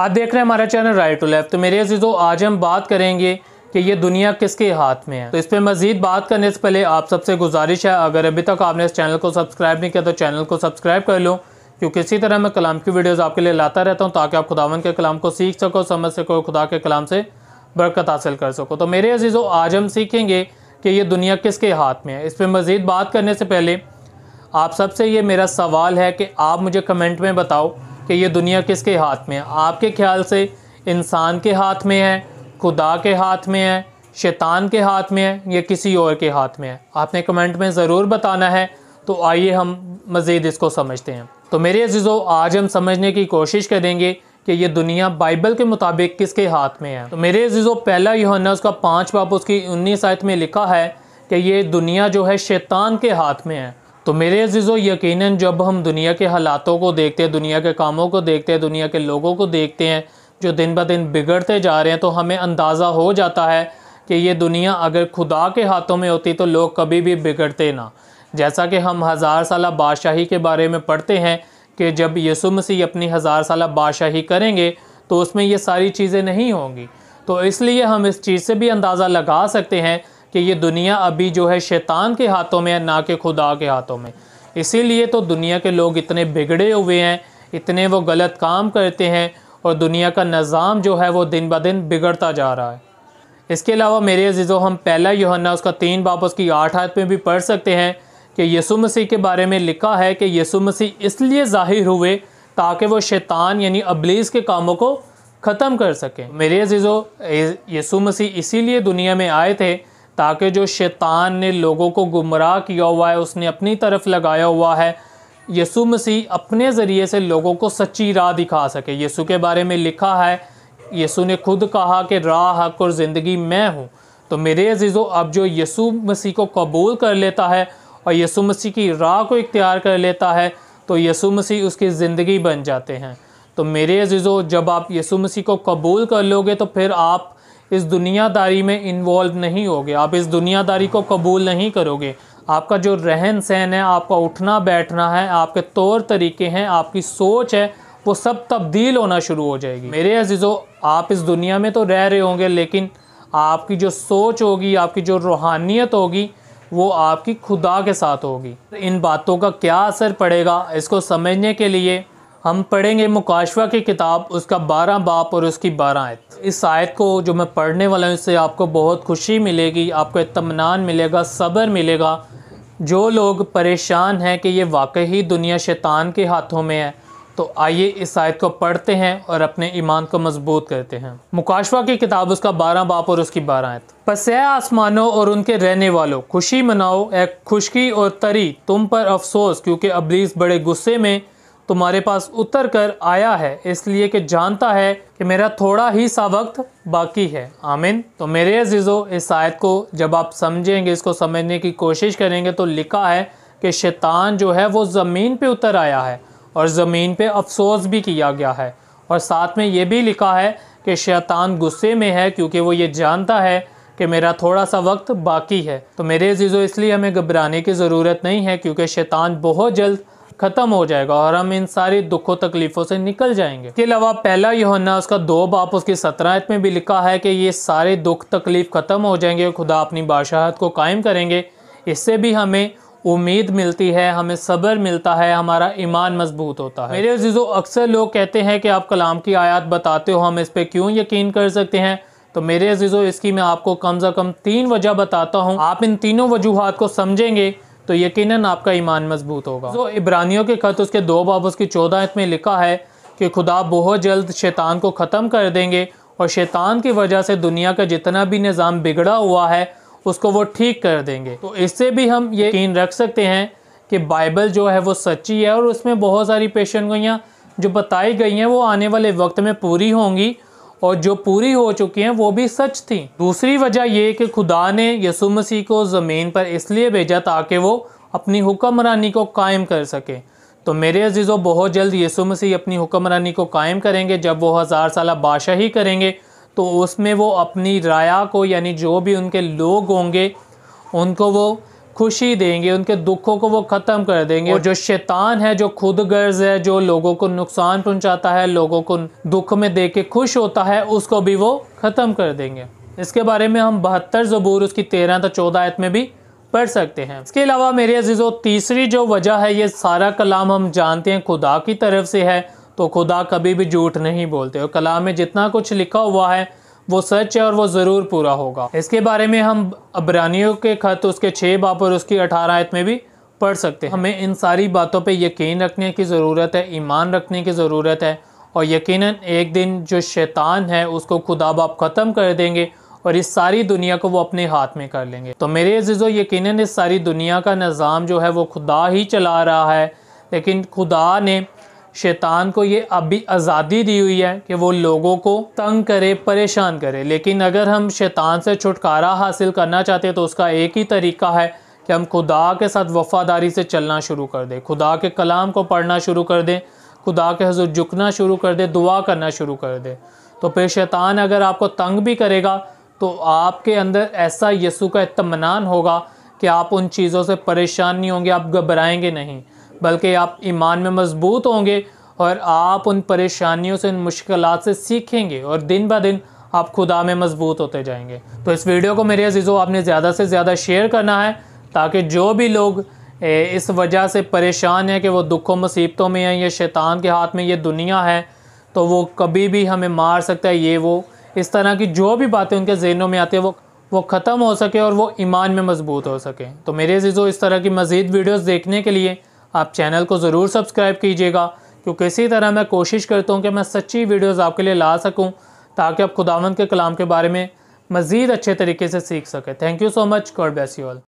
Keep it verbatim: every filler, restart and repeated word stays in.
आप देख रहे हैं हमारा चैनल राइट टू लेफ्ट। तो मेरे अज़ीज़ों, आज हम बात करेंगे कि ये दुनिया किसके हाथ में है। तो इस पर मज़ीद बात करने से पहले आप सबसे गुजारिश है, अगर अभी तक आपने इस चैनल को सब्सक्राइब नहीं किया तो चैनल को सब्सक्राइब कर लो, क्योंकि इसी तरह मैं कलाम की वीडियोस आपके लिए लाता रहता हूं ताकि आप खुदावन के कलाम को सीख सको, समझ सको, खुदा के कलाम से बरकत हासिल कर सको। तो मेरे अज़ीज़ों, आज हम सीखेंगे कि ये दुनिया किसके हाथ में है। इस पर मज़ीद बात करने से पहले आप सबसे ये मेरा सवाल है कि आप मुझे कमेंट में बताओ कि ये दुनिया किसके हाथ में है। आपके ख्याल से इंसान के हाथ में है, खुदा के हाथ में है, शैतान के हाथ में है, या किसी और के हाथ में है? आपने कमेंट में ज़रूर बताना है। तो आइए हम मज़ीद इसको समझते हैं। तो मेरे अज़ीज़ों, आज हम समझने की कोशिश करेंगे कि ये दुनिया बाइबल के मुताबिक किसके हाथ में है। तो मेरे अज़ीज़ों, पहला यूहन्ना उसका पाँच बाब उसकी उन्नीस आयत में लिखा है कि ये दुनिया जो है शैतान के हाथ में है। तो मेरे अज़ीज़ों, यकीनन जब हम दुनिया के हालातों को देखते हैं, दुनिया के कामों को देखते हैं, दुनिया के लोगों को देखते हैं जो दिन ब दिन बिगड़ते जा रहे हैं, तो हमें अंदाज़ा हो जाता है कि ये दुनिया अगर खुदा के हाथों में होती तो लोग कभी भी बिगड़ते ना। जैसा कि हम हज़ार साला बादशाही के बारे में पढ़ते हैं कि जब यसू मसीह अपनी हज़ार साला बादशाही करेंगे तो उसमें ये सारी चीज़ें नहीं होंगी। तो इसलिए हम इस चीज़ से भी अंदाज़ा लगा सकते हैं कि ये दुनिया अभी जो है शैतान के हाथों में है, ना कि खुदा के हाथों में। इसीलिए तो दुनिया के लोग इतने बिगड़े हुए हैं, इतने वो गलत काम करते हैं, और दुनिया का निज़ाम जो है वो दिन ब दिन बिगड़ता जा रहा है। इसके अलावा मेरे अज़ीज़ों, हम पहला यूहन्ना उसका तीन बाब उसकी आठ आयत में भी पढ़ सकते हैं कि यसू मसीह के बारे में लिखा है कि यसू मसीह इसलिए ज़ाहिर हुए ताकि वो शैतान यानी अब्लीस के कामों को ख़त्म कर सकें। मेरे अज़ीज़ों, यसू मसीह इसीलिए दुनिया में आए थे ताकि जो शैतान ने लोगों को गुमराह किया हुआ है, उसने अपनी तरफ लगाया हुआ है, यसू मसीह अपने ज़रिए से लोगों को सच्ची राह दिखा सके। यसू के बारे में लिखा है, यसू ने खुद कहा कि राह, हक और ज़िंदगी मैं हूँ। तो मेरे अज़ीज़ों, अब जो यसू मसीह को कबूल कर लेता है और यसू मसीह की राह को इख्तियार कर लेता है, तो यसू मसीह उसकी ज़िंदगी बन जाते हैं। तो मेरे अज़ीज़ों, जब आप यसू मसीह को कबूल कर लोगे तो फिर आप इस दुनियादारी में इन्वॉल्व नहीं होगे, आप इस दुनियादारी को कबूल नहीं करोगे। आपका जो रहन सहन है, आपका उठना बैठना है, आपके तौर तरीके हैं, आपकी सोच है, वो सब तब्दील होना शुरू हो जाएगी। मेरे अज़ीज़ों, आप इस दुनिया में तो रह रहे होंगे, लेकिन आपकी जो सोच होगी, आपकी जो रूहानियत होगी, वो आपकी खुदा के साथ होगी। इन बातों का क्या असर पड़ेगा, इसको समझने के लिए हम पढ़ेंगे मुकाशवा की किताब उसका बारह बाब और उसकी बारह आयत। इस आयत को जो मैं पढ़ने वाला हूँ, इससे आपको बहुत खुशी मिलेगी, आपको इत्मीनान मिलेगा, सब्र मिलेगा। जो लोग परेशान हैं कि ये वाकई ही दुनिया शैतान के हाथों में है, तो आइए इस आयत को पढ़ते हैं और अपने ईमान को मजबूत करते हैं। मुकाशवा की किताब उसका बारह बाब और उसकी बारह आयत। पस ऐ आसमानों और उनके रहने वालों, खुशी मनाओ ऐ खुशकी और तरी, तुम पर अफसोस, क्योंकि अब्लीस बड़े गुस्से में तुम्हारे पास उतर कर आया है, इसलिए कि जानता है कि मेरा थोड़ा ही सा वक्त बाकी है। आमीन। तो मेरे अज़ीज़ों, इस आयत को जब आप समझेंगे, इसको समझने की कोशिश करेंगे, तो लिखा है कि शैतान जो है वो ज़मीन पे उतर आया है और ज़मीन पे अफसोस भी किया गया है, और साथ में ये भी लिखा है कि शैतान गुस्से में है क्योंकि वो ये जानता है कि मेरा थोड़ा सा वक्त बाकी है। तो मेरे अज़ीज़ों, इसलिए हमें घबराने की ज़रूरत नहीं है, क्योंकि शैतान बहुत जल्द ख़त्म हो जाएगा और हम इन सारी दुखों तकलीफ़ों से निकल जाएंगे। इसके अलावा पहला यूहन्ना उसका दो बाप उसकी सत्रह आयत में भी लिखा है कि ये सारे दुख तकलीफ़ ख़त्म हो जाएंगे और खुदा अपनी बादशाहत को कायम करेंगे। इससे भी हमें उम्मीद मिलती है, हमें सब्र मिलता है, हमारा ईमान मजबूत होता है। मेरे अज़ीज़ों, अक्सर लोग कहते हैं कि आप कलाम की आयत बताते हो, हम इस पर क्यों यकीन कर सकते हैं? तो मेरे अज़ीज़ों, इसकी मैं आपको कम से कम तीन वजह बताता हूँ। आप इन तीनों वजूहत को समझेंगे तो यकीनन आपका ईमान मजबूत होगा। जो इब्रानियों के खत उसके दो बाब उसकी चौदह आयत में लिखा है कि खुदा बहुत जल्द शैतान को ख़त्म कर देंगे, और शैतान की वजह से दुनिया का जितना भी निज़ाम बिगड़ा हुआ है उसको वो ठीक कर देंगे। तो इससे भी हम ये यकीन रख सकते हैं कि बाइबल जो है वो सच्ची है, और उसमें बहुत सारी पेशनगोइयाँ जो बताई गई हैं वो आने वाले वक्त में पूरी होंगी, और जो पूरी हो चुकी हैं वो भी सच थी। दूसरी वजह ये कि खुदा ने यसू मसीह को ज़मीन पर इसलिए भेजा ताकि वो अपनी हुक्मरानी को कायम कर सके। तो मेरे अज़ीज़ों, बहुत जल्द यसू मसीह अपनी हुक्मरानी को कायम करेंगे। जब वो हज़ार साला बादशाही करेंगे तो उसमें वो अपनी राया को, यानी जो भी उनके लोग होंगे, उनको वो खुशी देंगे, उनके दुखों को वो ख़त्म कर देंगे। और जो शैतान है, जो खुद गर्ज है, जो लोगों को नुकसान पहुंचाता है, लोगों को दुख में दे के खुश होता है, उसको भी वो ख़त्म कर देंगे। इसके बारे में हम बहत्तर जबूर उसकी तेरह तथा चौदह आयत में भी पढ़ सकते हैं। इसके अलावा मेरे अजीज़ों, तीसरी जो वजह है, ये सारा कलाम हम जानते हैं खुदा की तरफ से है, तो खुदा कभी भी झूठ नहीं बोलते और कलाम में जितना कुछ लिखा हुआ है वो सच है और वो ज़रूर पूरा होगा। इसके बारे में हम इब्रानियों के खत उसके छः बाब और उसकी अठारह आयत में भी पढ़ सकते हैं। हमें इन सारी बातों पे यकीन रखने की ज़रूरत है, ईमान रखने की ज़रूरत है, और यकीनन एक दिन जो शैतान है उसको खुदा बाप ख़त्म कर देंगे और इस सारी दुनिया को वो अपने हाथ में कर लेंगे। तो मेरे अज़ीज़ो, यकीनन इस सारी दुनिया का निज़ाम जो है वो खुदा ही चला रहा है, लेकिन खुदा ने शैतान को ये अब भी आज़ादी दी हुई है कि वो लोगों को तंग करे, परेशान करे। लेकिन अगर हम शैतान से छुटकारा हासिल करना चाहते हैं तो उसका एक ही तरीका है कि हम खुदा के साथ वफ़ादारी से चलना शुरू कर दें, खुदा के कलाम को पढ़ना शुरू कर दें, खुदा के हुज़ूर झुकना शुरू कर दें, दुआ करना शुरू कर दें। तो फिर शैतान अगर आपको तंग भी करेगा तो आपके अंदर ऐसा यसू का इत्मीनान होगा कि आप उन चीज़ों से परेशान नहीं होंगे, आप घबराएंगे नहीं, बल्कि आप ईमान में मजबूत होंगे और आप उन परेशानियों से, उन मुश्किलात से सीखेंगे और दिन ब दिन आप खुदा में मजबूत होते जाएंगे। तो इस वीडियो को मेरे अजीज़ों आपने ज़्यादा से ज़्यादा शेयर करना है ताकि जो भी लोग इस वजह से परेशान हैं कि वो दुखों मुसीबतों में हैं, ये शैतान के हाथ में ये दुनिया है तो वो कभी भी हमें मार सकता है, ये वो इस तरह की जो भी बातें उनके जहनों में आती है वो वो ख़त्म हो सके और वो ईमान में मजबूत हो सके। तो मेरे अजीज़ों, इस तरह की मज़ीद वीडियोज़ देखने के लिए आप चैनल को ज़रूर सब्सक्राइब कीजिएगा, क्योंकि इसी तरह मैं कोशिश करता हूँ कि मैं सच्ची वीडियोज़ आपके लिए ला सकूँ ताकि आप खुदावंद के कलाम के बारे में मज़ीद अच्छे तरीके से सीख सकें। Thank you so much. God bless you all.